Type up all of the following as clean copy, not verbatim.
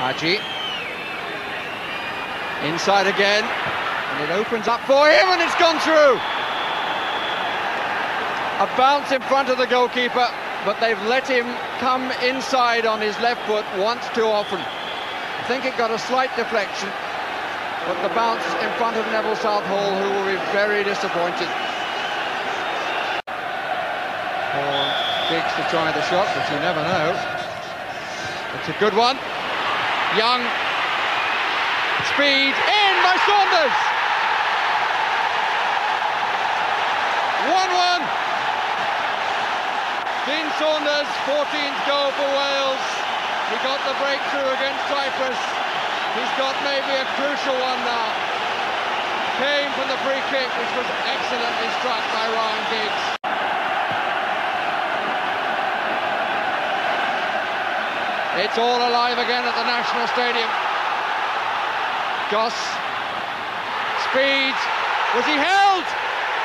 Hagi. Inside again. And it opens up for him, and it's gone through. A bounce in front of the goalkeeper, but they've let him come inside on his left foot once too often. I think it got a slight deflection, but the bounce in front of Neville Southall, who will be very disappointed. Paul Giggs to try the shot, but you never know. It's a good one. Young. Speed. In by Saunders! 1-1. Dean Saunders, 14th goal for Wales. He got the breakthrough against Cyprus. He's got maybe a crucial one now. Came from the free kick, which was excellently struck by Ryan Giggs. It's all alive again at the National Stadium. Goss. Speed. Was he held?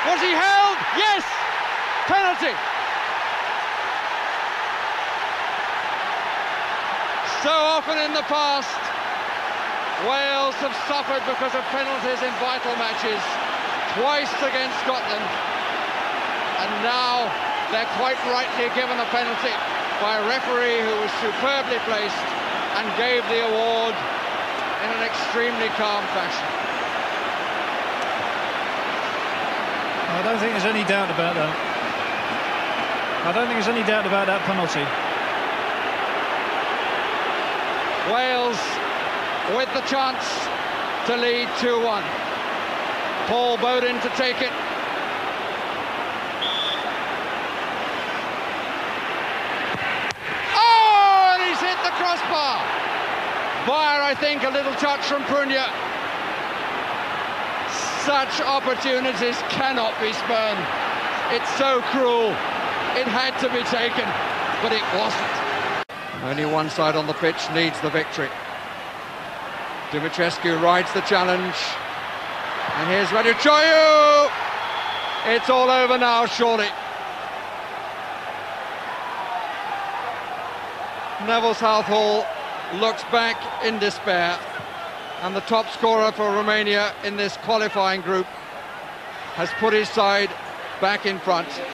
Was he held? Yes! Penalty! So often in the past, Wales have suffered because of penalties in vital matches. Twice against Scotland. And now they're quite rightly given a penalty by a referee who was superbly placed and gave the award in an extremely calm fashion. I don't think there's any doubt about that. I don't think there's any doubt about that penalty. Wales with the chance to lead 2-1. Paul Bodin to take it. Oh, and he's hit the crossbar. Via, I think, a little touch from Prunea. Such opportunities cannot be spurned. It's so cruel. It had to be taken, but it wasn't. Only one side on the pitch needs the victory. Dumitrescu rides the challenge. And here's Raducioiu! It's all over now, surely. Neville Southall looks back in despair. And the top scorer for Romania in this qualifying group has put his side back in front.